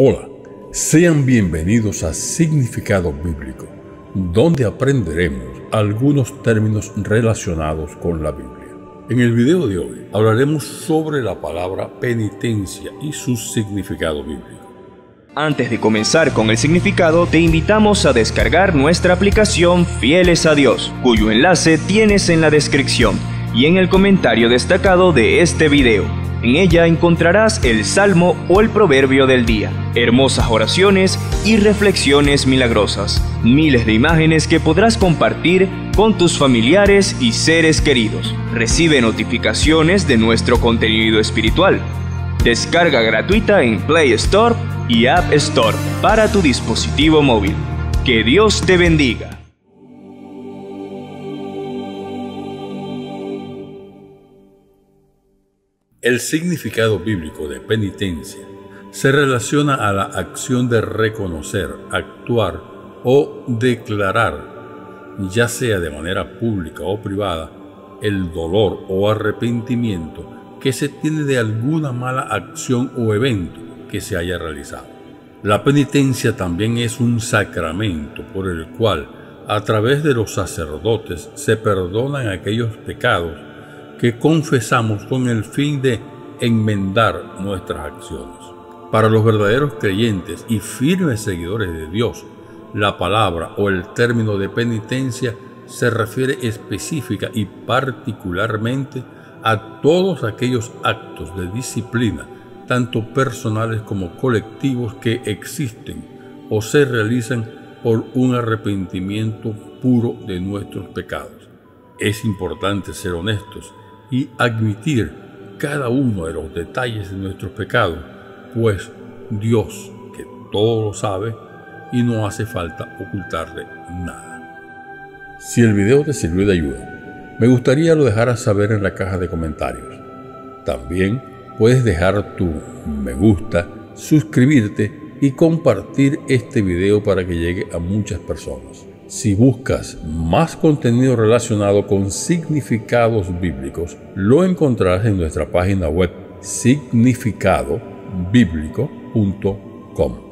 Hola, sean bienvenidos a Significado Bíblico, donde aprenderemos algunos términos relacionados con la Biblia. En el video de hoy hablaremos sobre la palabra penitencia y su significado bíblico. Antes de comenzar con el significado, te invitamos a descargar nuestra aplicación Fieles a Dios, cuyo enlace tienes en la descripción y en el comentario destacado de este video. En ella encontrarás el salmo o el proverbio del día, hermosas oraciones y reflexiones milagrosas, miles de imágenes que podrás compartir con tus familiares y seres queridos. Recibe notificaciones de nuestro contenido espiritual. Descarga gratuita en Play Store y App Store para tu dispositivo móvil. Que Dios te bendiga. El significado bíblico de penitencia se relaciona a la acción de reconocer, actuar o declarar, ya sea de manera pública o privada, el dolor o arrepentimiento que se tiene de alguna mala acción o evento que se haya realizado. La penitencia también es un sacramento por el cual, a través de los sacerdotes, se perdonan aquellos pecados que confesamos con el fin de enmendar nuestras acciones. Para los verdaderos creyentes y firmes seguidores de Dios, la palabra o el término de penitencia se refiere específica y particularmente a todos aquellos actos de disciplina, tanto personales como colectivos, que existen o se realizan por un arrepentimiento puro de nuestros pecados. Es importante ser honestos y admitir cada uno de los detalles de nuestros pecados, pues Dios, que todo lo sabe y no hace falta ocultarle nada. Si el video te sirvió de ayuda, me gustaría lo dejaras saber en la caja de comentarios. También puedes dejar tu me gusta, suscribirte y compartir este video para que llegue a muchas personas. Si buscas más contenido relacionado con significados bíblicos, lo encontrarás en nuestra página web significadobiblico.com.